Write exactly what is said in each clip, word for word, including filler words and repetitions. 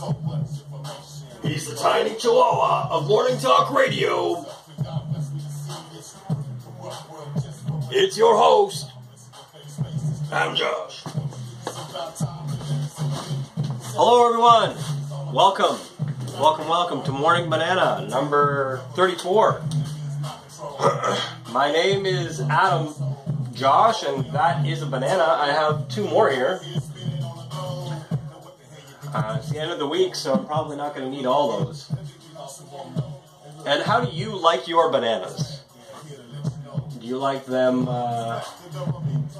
So much information. He's the tiny chihuahua of Morning Talk Radio. It's your host, Adam Josh. Hello, everyone. Welcome. Welcome, welcome to Morning Banana, number thirty-four. My name is Adam Josh, and that is a banana. I have two more here. Uh, it's the end of the week, so I'm probably not going to need all those. And how do you like your bananas? Do you like them uh,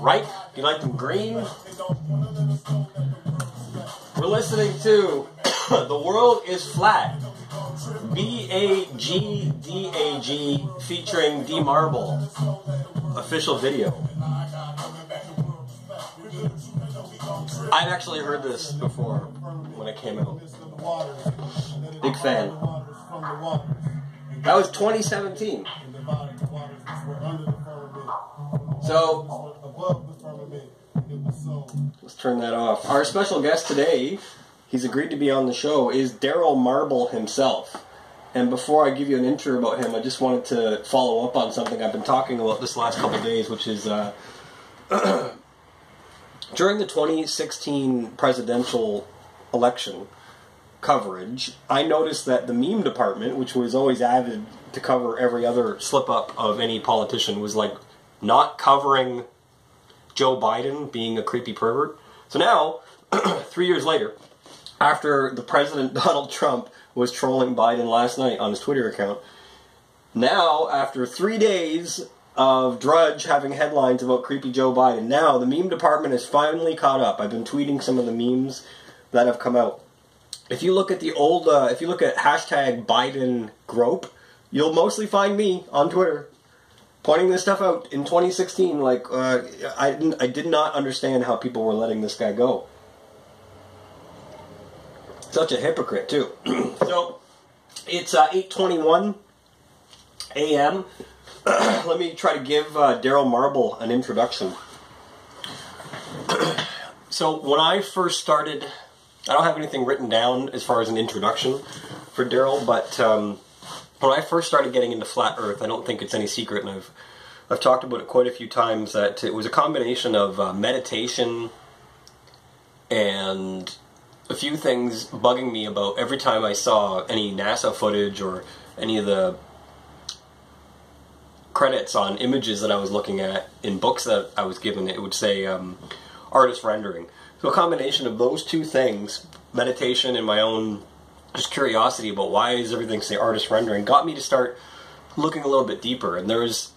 ripe? Do you like them green? We're listening to The World is Flat, B A G D A G, featuring dmarble, official video. I've actually heard this before when it came out. Big fan. That was twenty seventeen. So, let's turn that off. Our special guest today, he's agreed to be on the show, is Darryl Marble himself. And before I give you an intro about him, I just wanted to follow up on something I've been talking about this last couple of days, which is... Uh, during the twenty sixteen presidential election coverage, I noticed that the meme department, which was always avid to cover every other slip-up of any politician, was like not covering Joe Biden being a creepy pervert. So now, three years later, after the president, Donald Trump, was trolling Biden last night on his Twitter account, now, after three days... of Drudge having headlines about creepy Joe Biden. Now, the meme department is finally caught up. I've been tweeting some of the memes that have come out. If you look at the old, uh, if you look at hashtag Biden grope, you'll mostly find me on Twitter pointing this stuff out in twenty sixteen. Like, uh, I didn't, I did not understand how people were letting this guy go. Such a hypocrite, too. So, it's uh, eight twenty-one a m Let me try to give uh, Darryl Marble an introduction. So when I first started, I don't have anything written down as far as an introduction for Darryl, but um, when I first started getting into Flat Earth, I don't think it's any secret, and I've, I've talked about it quite a few times, that it was a combination of uh, meditation and a few things bugging me about every time I saw any NASA footage or any of the credits on images that I was looking at in books that I was given, it would say um, artist rendering. So a combination of those two things, meditation and my own just curiosity about why is everything say artist rendering, got me to start looking a little bit deeper. And there's,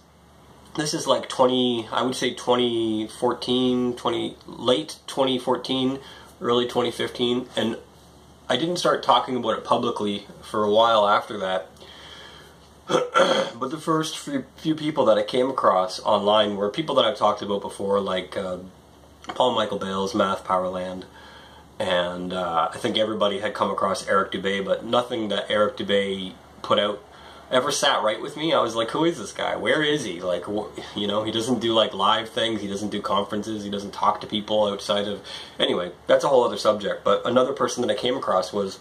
this is like twenty, I would say twenty fourteen, twenty late twenty fourteen, early twenty fifteen, and I didn't start talking about it publicly for a while after that. But the first few, few people that I came across online were people that I've talked about before, like uh, Paul Michael Bales, Math Powerland, and uh, I think everybody had come across Eric Dubay, but nothing that Eric Dubay put out ever sat right with me. I was like, who is this guy? Where is he? Like, you know, he doesn't do like live things, he doesn't do conferences, he doesn't talk to people outside of... Anyway, that's a whole other subject, but another person that I came across was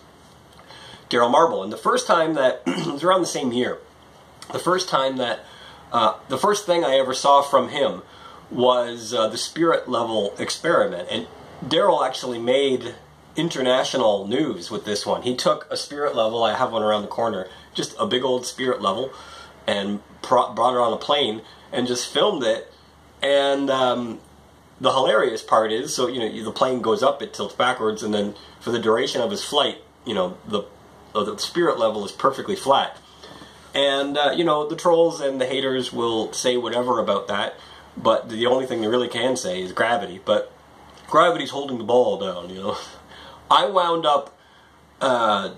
Darryl Marble, and the first time that... it was around the same year. The first time that, uh, the first thing I ever saw from him was uh, the spirit level experiment, and Darryl actually made international news with this one. He took a spirit level, I have one around the corner, just a big old spirit level, and pro brought it on a plane, and just filmed it, and um, the hilarious part is, so, you know, the plane goes up, it tilts backwards, and then for the duration of his flight, you know, the, the spirit level is perfectly flat. And, uh, you know, the trolls and the haters will say whatever about that, but the only thing they really can say is gravity. But gravity's holding the ball down, you know. I wound up uh,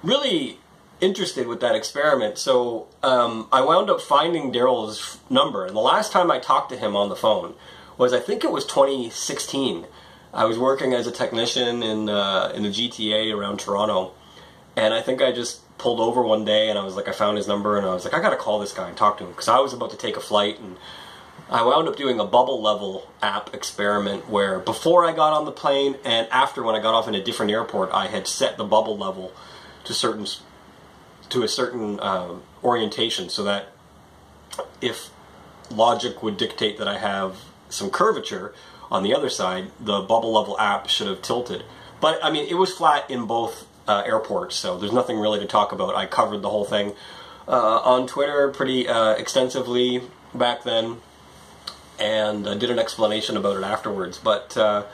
really interested with that experiment, so um, I wound up finding Darryl's number. And the last time I talked to him on the phone was, I think it was twenty sixteen. I was working as a technician in, uh, in the G T A around Toronto, and I think I just... pulled over one day, and I was like, I found his number, and I was like, I gotta call this guy and talk to him, because I was about to take a flight, and I wound up doing a bubble level app experiment where before I got on the plane and after, when I got off in a different airport, I had set the bubble level to certain to a certain um, orientation, so that if logic would dictate that I have some curvature on the other side, the bubble level app should have tilted. But I mean, it was flat in both uh, airports, so there's nothing really to talk about. I covered the whole thing uh, on Twitter pretty uh, extensively back then, and I did an explanation about it afterwards. But uh,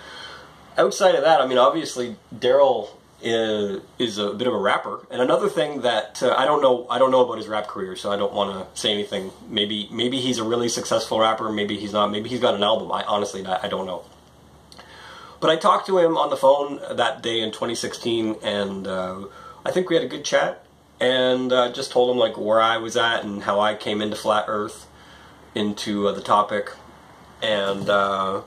outside of that, I mean, obviously Darryl is, is a bit of a rapper, and another thing that uh, I don't know, I don't know about his rap career, so I don't want to say anything. Maybe maybe he's a really successful rapper, maybe he's not, maybe he's got an album. I honestly, I, I don't know. But I talked to him on the phone that day in twenty sixteen, and uh, I think we had a good chat, and uh, just told him like where I was at and how I came into Flat Earth, into uh, the topic. And uh,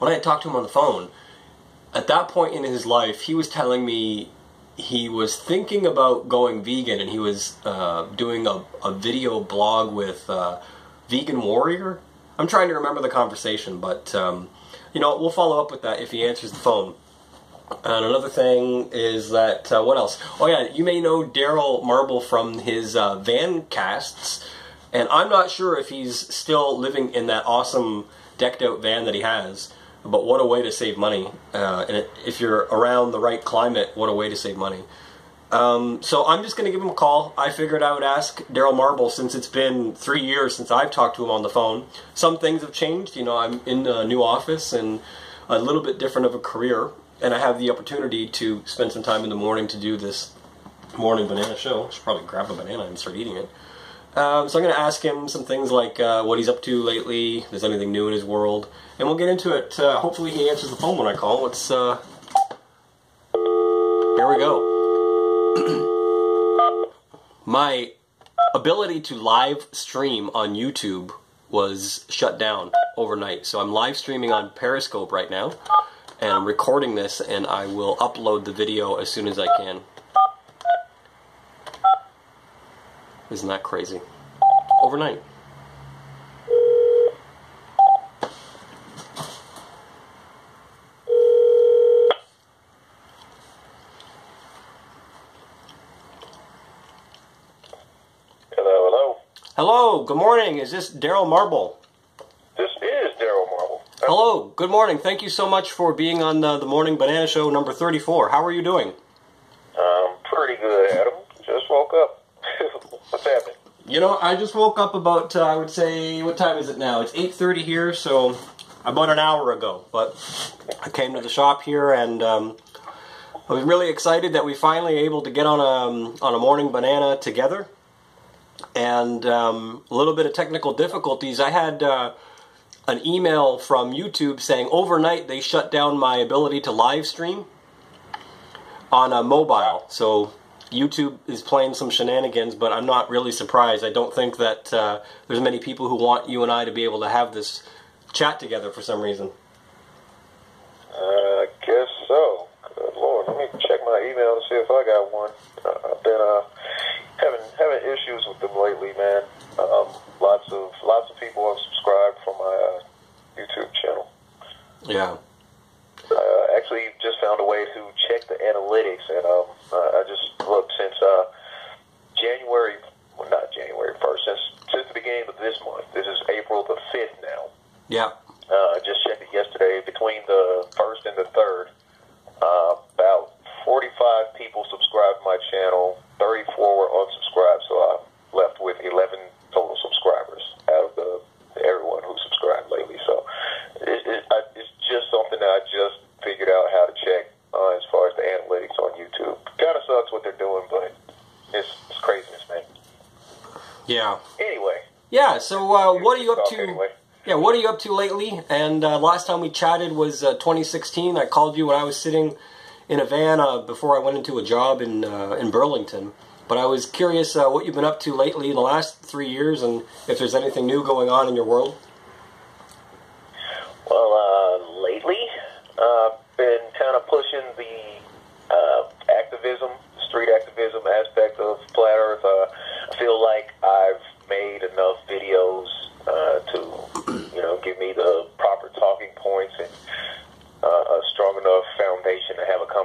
when I talked to him on the phone, at that point in his life, he was telling me he was thinking about going vegan, and he was uh, doing a, a video blog with uh, Vegan Warrior. I'm trying to remember the conversation, but um, you know, we'll follow up with that if he answers the phone. And another thing is that, uh, what else? Oh yeah, you may know Darryl Marble from his uh, van casts. And I'm not sure if he's still living in that awesome decked out van that he has, but what a way to save money. Uh, and it, if you're around the right climate, what a way to save money. Um, so I'm just going to give him a call. I figured I would ask Darryl Marble, since it's been three years since I've talked to him on the phone. Some things have changed. You know, I'm in a new office and a little bit different of a career, and I have the opportunity to spend some time in the morning to do this morning banana show. I should probably grab a banana and start eating it. Um, so I'm going to ask him some things like uh, what he's up to lately, if there's anything new in his world, and we'll get into it. Uh, hopefully he answers the phone when I call. Let's, uh... Here we go. My ability to live stream on YouTube was shut down overnight, so I'm live streaming on Periscope right now, and I'm recording this, and I will upload the video as soon as I can. Isn't that crazy? Overnight. Hello, hello. Hello, good morning. Is this Darryl Marble? This is Darryl Marble. Hello, good morning. Thank you so much for being on the, the Morning Banana Show number thirty-four. How are you doing? I'm pretty good, Adam. Just woke up. What's happening? You know, I just woke up about, uh, I would say, what time is it now? It's eight thirty here, so about an hour ago. But I came to the shop here, and um, I was really excited that we finally were able to get on a, on a morning banana together. And um, a little bit of technical difficulties. I had uh, an email from YouTube saying overnight they shut down my ability to live stream on a mobile. So YouTube is playing some shenanigans, but I'm not really surprised. I don't think that uh, there's many people who want you and I to be able to have this chat together for some reason. Uh, I guess so. Good Lord, let me check my email to see if I got one. Uh, I've been uh, having having issues with them lately, man. Um, lots of lots of people have subscribed for my uh, YouTube channel. Yeah. I uh, actually just found a way to check the analytics, and um, I just looked since uh, January, well, not January first, since, since the beginning of this month. This is April the fifth now. Yeah. I uh, just checked it yesterday. Between the first and the third, uh, about forty-five people subscribed to my channel, thirty-four were unsubscribed, so I'm left with eleven total subscribers out of the everyone who subscribed lately. So it, it, I, it's just something that I just figured out how to check uh, as far as the analytics on YouTube. Kind of sucks what they're doing, but it's, it's craziness, man. Yeah. Anyway. Yeah. So uh, what are you up to? Anyway. Yeah. What are you up to lately? And uh, last time we chatted was uh, twenty sixteen. I called you when I was sitting in a van uh, before I went into a job in uh, in Burlington. But I was curious uh, what you've been up to lately in the last three years, and if there's anything new going on in your world. Well, uh, lately, I've uh, been kind of pushing the uh, activism, street activism aspect of Flat Earth. Uh, I feel like I've made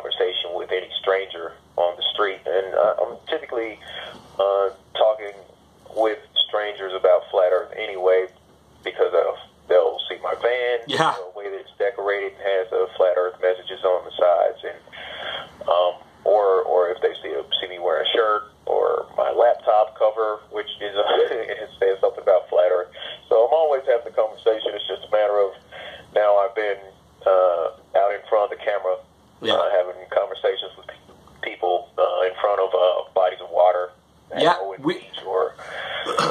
conversation with any stranger on the street, and uh, I'm typically uh, talking with strangers about Flat Earth anyway, because of, they'll see my van, yeah. the way that it's decorated has uh, Flat Earth messages on the sides, and um, or or if they see a, see me wearing a shirt or my laptop cover, which is uh, it says something about Flat Earth. So I'm always having the conversation. It's just a matter of now I've been uh, out in front of the camera, yeah. uh, having conversations with people uh, in front of uh, bodies of water. Yeah, we, or,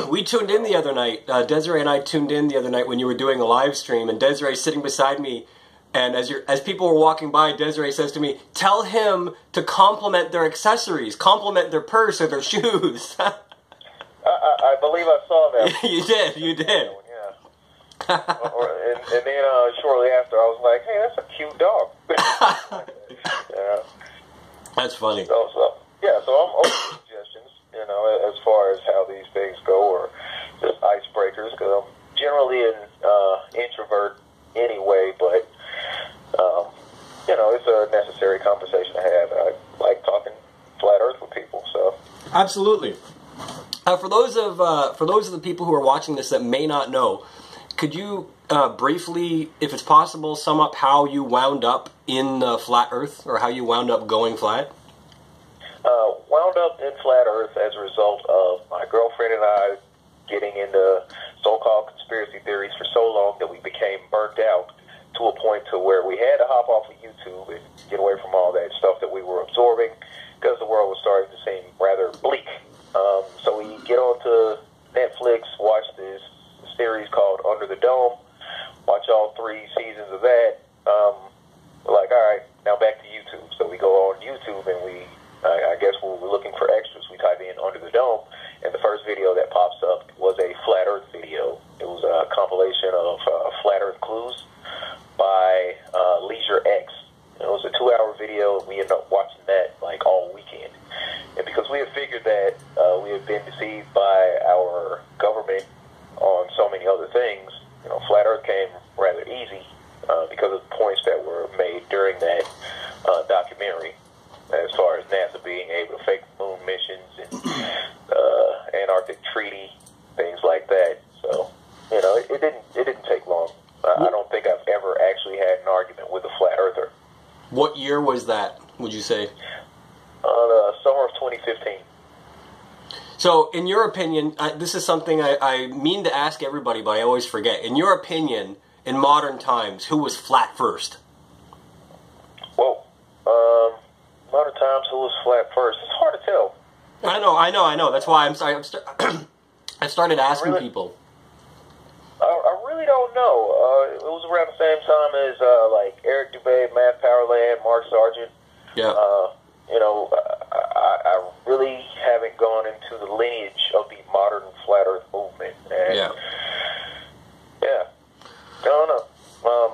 we tuned in the other night. Uh, Desiree and I tuned in the other night when you were doing a live stream, and Desiree's sitting beside me, and as you're, as people were walking by, Desiree says to me, tell him to compliment their accessories, compliment their purse or their shoes. I, I, I believe I saw that. You did, you did. Yeah. and, and then uh, shortly after, I was like, hey, that's a cute dog. yeah. That's funny. So, so, yeah, so I'm open. You know, as far as how these things go, or just icebreakers, because I'm generally an uh, introvert anyway, but, um, you know, it's a necessary conversation to have, and I like talking Flat Earth with people, so. Absolutely. Uh, for those of uh, for those of the people who are watching this that may not know, could you uh, briefly, if it's possible, sum up how you wound up in uh, Flat Earth, or how you wound up going flat? Uh, wound up in Flat Earth as a result of my girlfriend and I getting into so-called conspiracy theories for so long that we became burnt out to a point to where we had to hop off of YouTube and get away from all that stuff that we were absorbing, because the world was starting to seem rather bleak. Um, so we get onto Netflix, watch this series called Under the Dome, watch all three seasons of that. Um, we're like, all right, now back to YouTube. So we go on YouTube and we... I guess when we're looking for extras, we type in Under the Dome, and the first video that pops up was a Flat Earth video. It was a compilation of uh, Flat Earth Clues by uh, Leisure X. It was a two-hour video, and we ended up watching that, like, all weekend. And because we had figured that uh, we had been deceived by our government on so many other things, you know, Flat Earth came rather easy uh, because of the points that were made during that uh, documentary. As far as NASA being able to fake moon missions and uh, Antarctic treaty, things like that. So, you know, it, it didn't it didn't take long. Uh, I don't think I've ever actually had an argument with a flat earther. What year was that? Would you say? Uh, the summer of twenty fifteen. So, in your opinion, I, this is something I, I mean to ask everybody, but I always forget. In your opinion, in modern times, who was flat first? Well, um. A lot of times, who was flat first? It's hard to tell. I know, I know, I know. That's why I'm sorry. I'm st I started asking I really, people. I, I really don't know. Uh, it was around the same time as uh, like Eric Dubay, Math Powerland, Mark Sargent. Yeah. Uh, you know, I, I, I really haven't gone into the lineage of the modern flat Earth movement. And yeah. Yeah. I don't know. Um,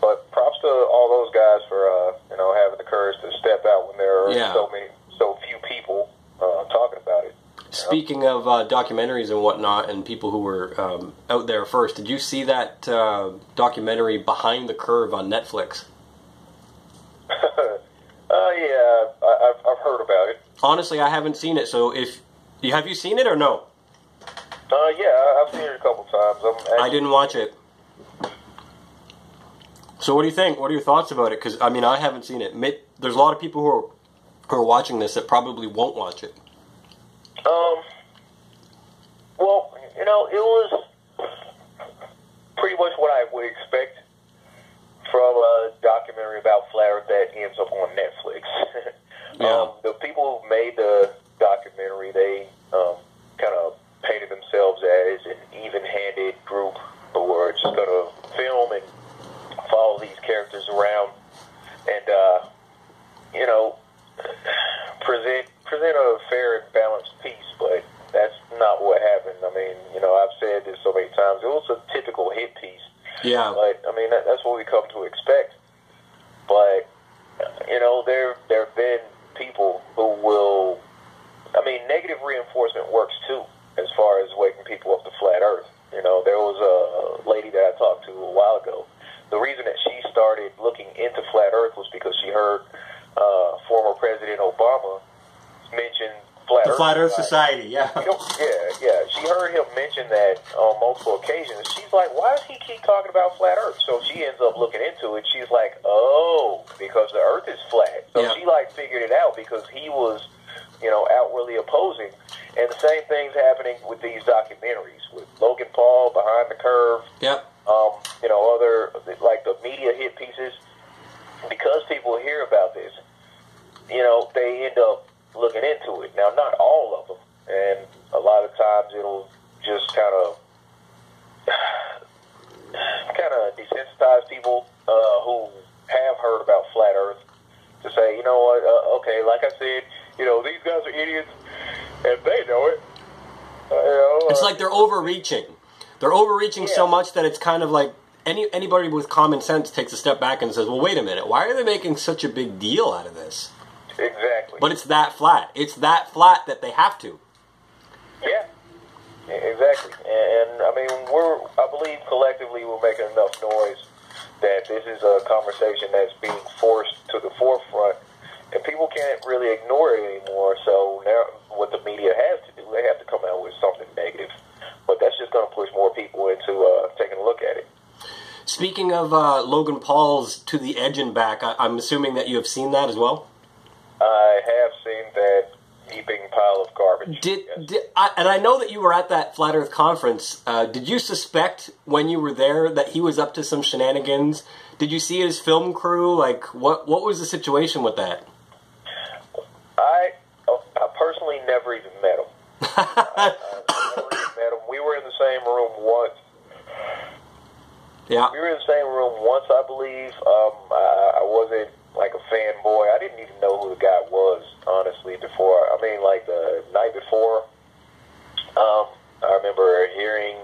but props to all those guys for uh, you know, having the courage to step out when there are yeah. so many, so few people uh, talking about it. Speaking know? of uh, documentaries and whatnot, and people who were um, out there first, did you see that uh, documentary Behind the Curve on Netflix? uh, yeah, I, I've, I've heard about it. Honestly, I haven't seen it. So, if have you seen it or no? Uh, yeah, I've seen it a couple times. I'm actually, I didn't watch it. So what do you think? What are your thoughts about it? Because, I mean, I haven't seen it. There's a lot of people who are, who are watching this that probably won't watch it. Um, well, you know, it was pretty much what I would expect from a documentary about Flat Earth that ends up on Netflix. yeah. um, the people who made the documentary, they um, kind of painted themselves as an even-handed group who were just going to film and follow these characters around and, uh, you know, present present a fair and balanced piece, but that's not what happened. I mean, you know, I've said this so many times. It was a typical hit piece. Yeah. But, I mean, that, that's what we come to expect. But, you know, there there have been people who will, I mean, negative reinforcement works too, as far as waking people up to Flat Earth. You know, there was a lady that I talked to a while ago. The reason that she started looking into Flat Earth was because she heard uh, former President Obama mentioned Flat Earth, Flat Earth Society. Society, yeah. You know, yeah, yeah. She heard him mention that on multiple occasions. She's like, why does he keep talking about Flat Earth? So she ends up looking into it. She's like, oh, because the Earth is flat. So yeah. she, like, figured it out because he was, you know, outwardly opposing. And the same thing's happening with these documentaries, with Logan Paul, Behind the Curve, yep. um, you know, other, like, the media hit pieces. Because people hear about this, you know, they end up looking into it. Now, not all of them, and a lot of times it'll just kind of kind of desensitize people uh, who have heard about Flat Earth to say, you know what, uh, okay, like I said, you know, these guys are idiots, and they know it. Uh, you know, it's uh, like they're overreaching. They're overreaching yeah. so much that it's kind of like any anybody with common sense takes a step back and says, well, wait a minute, why are they making such a big deal out of this? Exactly. But it's that flat. It's that flat that they have to. Yeah, exactly. And, and I mean, we're, I believe collectively we're making enough noise that this is a conversation that's being forced to the forefront, and people can't really ignore it anymore. So now what the media has to do, they have to come out with something negative. But that's just going to push more people into uh, taking a look at it. Speaking of uh, Logan Paul's To the Edge and Back, I I'm assuming that you have seen that as well? I have seen that heaping pile of garbage. Did, yes. did I, and I know that you were at that Flat Earth conference. Uh, did you suspect when you were there that he was up to some shenanigans? Did you see his film crew? Like, what what was the situation with that? I I personally never even met him. I, I never even met him. We were in the same room once. Yeah, we were in the same room once, I believe. Um, I, I wasn't like a fanboy. I didn't even know who the guy was, honestly, before. I mean, like the night before, um, I remember hearing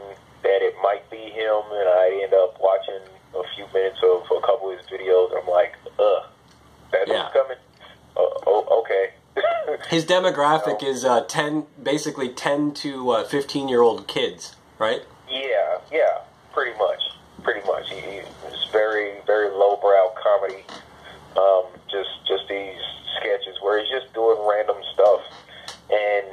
that it might be him, and I end up watching a few minutes of a couple of his videos, and I'm like, ugh, that's yeah. coming? Uh, oh, okay. His demographic you know? is uh, ten, basically ten to fifteen-year-old uh, kids, right? Yeah, yeah, pretty much, pretty much. He, he's very, very lowbrow comedy. Um, just, just these sketches where he's just doing random stuff, and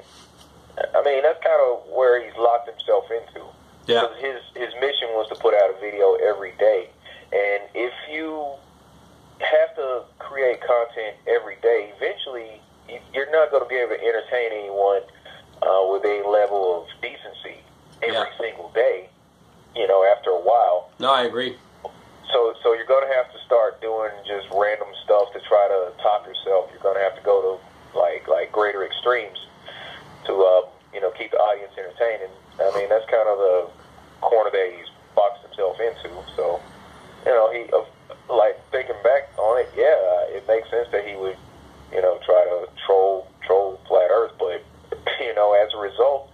I mean that's kind of where he's locked himself into. Yeah. Because his his mission was to put out a video every day, and if you have to create content every day, eventually you're not going to be able to entertain anyone uh, with a level of decency every yeah. single day. You know, after a while. No, I agree. So, so you're going to have to start doing just random stuff to try to top yourself. You're going to have to go to like like greater extremes to uh, you know, keep the audience entertained. And I mean, that's kind of the corner that he's boxed himself into. So, you know, he uh, like thinking back on it, yeah, it makes sense that he would, you know, try to troll troll Flat Earth. But you know, as a result,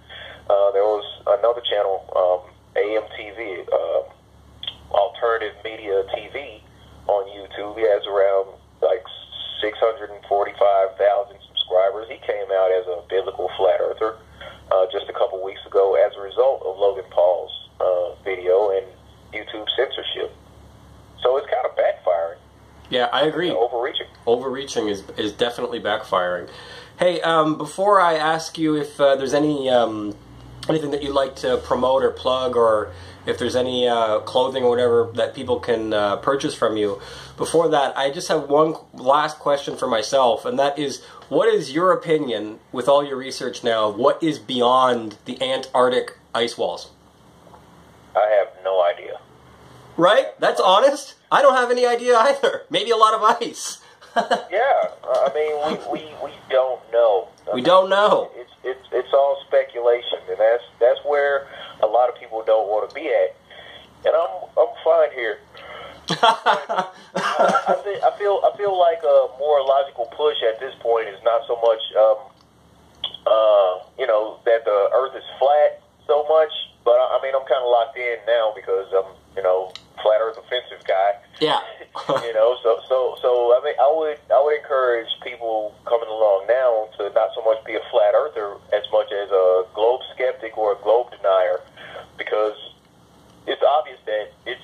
uh, there was another channel, um, A M T V. Uh, Alternative Media T V on YouTube. He has around like six hundred forty-five thousand subscribers. He came out as a biblical flat earther uh, just a couple weeks ago as a result of Logan Paul's uh, video and YouTube censorship. So it's kind of backfiring. Yeah, I agree. You know, overreaching. Overreaching is, is definitely backfiring. Hey, um, before I ask you if uh, there's any um, anything that you'd like to promote or plug, or if there's any uh, clothing or whatever that people can uh, purchase from you. Before that, I just have one last question for myself, and that is, what is your opinion, with all your research now, what is beyond the Antarctic ice walls? I have no idea. Right? That's honest? I don't have any idea either. Maybe a lot of ice. Yeah. I mean, we, we, we don't know. I we mean, don't know. It's, it's, it's all speculation, and that's, that's where a lot of people don't want to be at, and I'm I'm fine here. I, I, feel, I feel I feel like a more logical push at this point is not so much um, uh, you know, that the Earth is flat so much, but I, I mean I'm kind of locked in now because I'm you know flat Earth offensive guy. Yeah. you know so so so I mean I would I would encourage people coming along now to not so much be a flat earther as much as a globe skeptic or a globe denier. Because it's obvious that it's,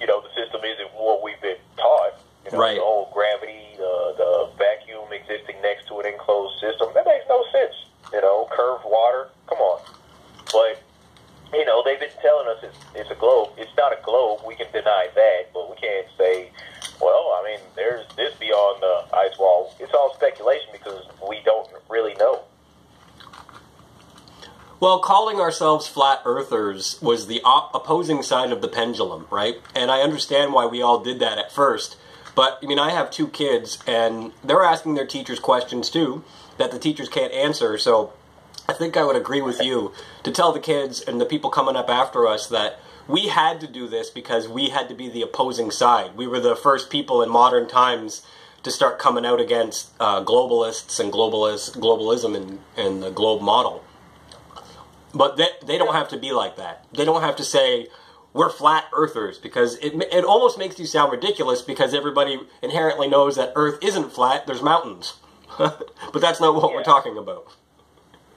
you know, the system isn't what we've been taught. You know, right. The whole gravity, the, the vacuum closed system. That makes no sense. You know, curved water, come on. But, you know, they've been telling us it's, it's a globe. It's not a globe. We can deny that, but we can't say, well, I mean, there's this beyond the ice wall. It's all speculation because we don't really know. Well, calling ourselves flat earthers was the op- opposing side of the pendulum, right? And I understand why we all did that at first. But, I mean, I have two kids, and they're asking their teachers questions, too, that the teachers can't answer. So I think I would agree with you to tell the kids and the people coming up after us that we had to do this because we had to be the opposing side. We were the first people in modern times to start coming out against uh, globalists and globalist, globalism and, and the globe model. But they, they don't have to be like that. They don't have to say, we're flat earthers, because it it almost makes you sound ridiculous because everybody inherently knows that Earth isn't flat, there's mountains. But that's not what yeah. we're talking about.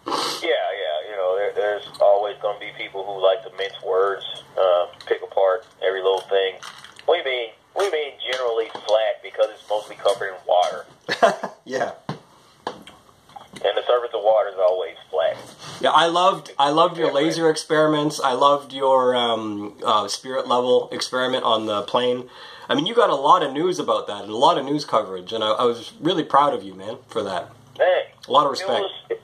Yeah, yeah, you know, there, there's always going to be people who like to mince words, uh, pick apart every little thing. We mean, we mean generally flat because it's mostly covered in water. Yeah. And the surface of water is always flat. Yeah, I loved I loved your laser experiments. I loved your um, uh, spirit level experiment on the plane. I mean, you got a lot of news about that and a lot of news coverage, and I, I was really proud of you, man, for that. Hey, a lot of respect. It was, it,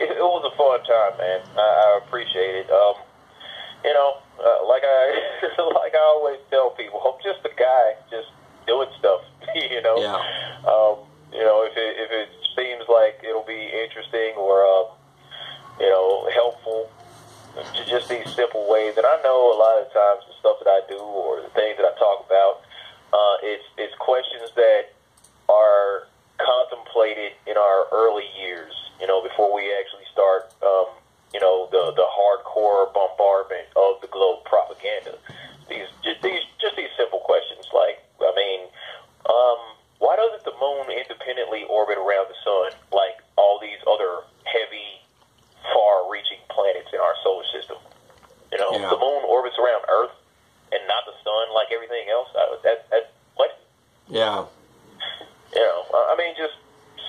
it was a fun time, man. I, I appreciate it. Um, you know, uh, like I like I always tell people, I'm just a guy just doing stuff. You know, yeah. Um, you know, if it, if it seems like it'll be interesting or, uh, you know, helpful, just these simple ways. And I know a lot of times the stuff that I do or the things that I talk about, uh, it's, it's questions that are contemplated in our early years, you know, before we actually start, um, you know, the, the hardcore bombardment of the globe propaganda. These just, these, just these simple questions like, I mean, um, why doesn't the moon independently orbit around the sun like all these other heavy, far-reaching planets in our solar system? You know, yeah. The moon orbits around Earth and not the sun like everything else. I, that, that, what? Yeah. You know, I mean, just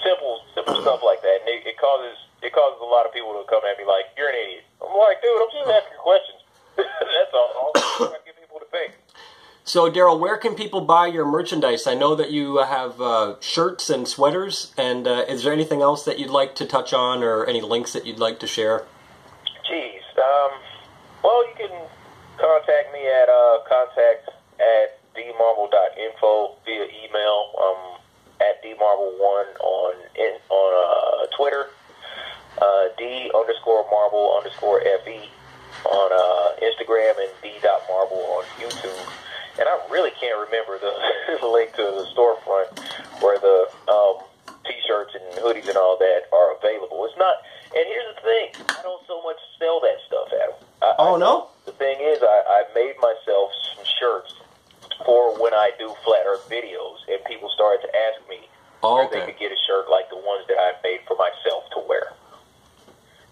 simple, simple stuff like that. And it, it causes it causes a lot of people to come at me like, you're an idiot. I'm like, dude, I'm just asking questions. That's all. I'm trying to get people to think. So, Darryl, where can people buy your merchandise? I know that you have uh, shirts and sweaters, and uh, is there anything else that you'd like to touch on or any links that you'd like to share? Jeez. Um, well, you can contact me at uh, contact at d marble dot info via email, um, at d marble one on, in, on uh, Twitter, uh, d underscore marble underscore fe on uh, Instagram, and d dot marble on YouTube. And I really can't remember the, the link to the storefront where the um, T-shirts and hoodies and all that are available. It's not, and here's the thing, I don't so much sell that stuff, Adam. I, oh, I, no? The thing is, I, I made myself some shirts for when I do Flat Earth videos, and people started to ask me oh, okay. if they could get a shirt like the ones that I made for myself to wear.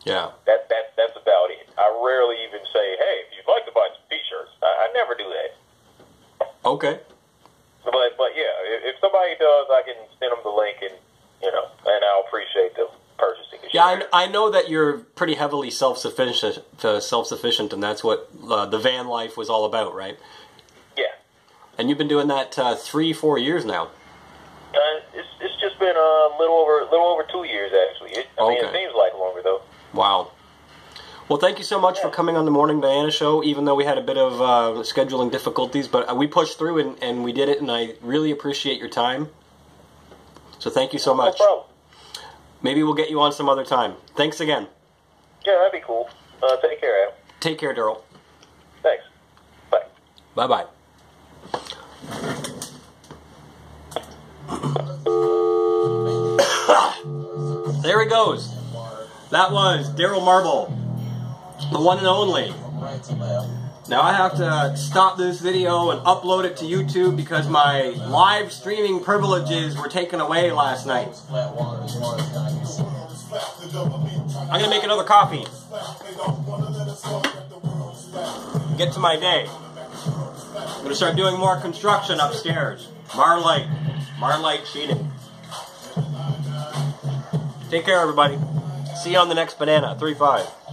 Yeah. That, that That's about it. I rarely even say, hey, if you'd like to buy some T-shirts, I, I never do that. Okay. But, but yeah, if somebody does, I can send them the link, and, you know, and I'll appreciate them purchasing the shirt. Yeah, I, I know that you're pretty heavily self-sufficient, uh, self-sufficient, and that's what uh, the van life was all about, right? Yeah. And you've been doing that uh, three, four years now. Uh, it's, it's just been a little over, little over two years, actually. It, I okay. mean, it seems like longer, though. Wow. Well, thank you so much for coming on the Morning Diana Show, even though we had a bit of uh, scheduling difficulties, but we pushed through and, and we did it, and I really appreciate your time. So thank you so much. No problem. Maybe we'll get you on some other time. Thanks again. Yeah, that'd be cool. Uh, take care, Adam. Take care, Darryl. Thanks. Bye. Bye-bye. There he goes. That was Darryl Marble. The one and only. Now I have to stop this video and upload it to YouTube because my live streaming privileges were taken away last night. I'm gonna make another coffee. Get to my day. I'm gonna start doing more construction upstairs. Marlite. Marlite sheeting. Take care, everybody. See you on the next banana. three five.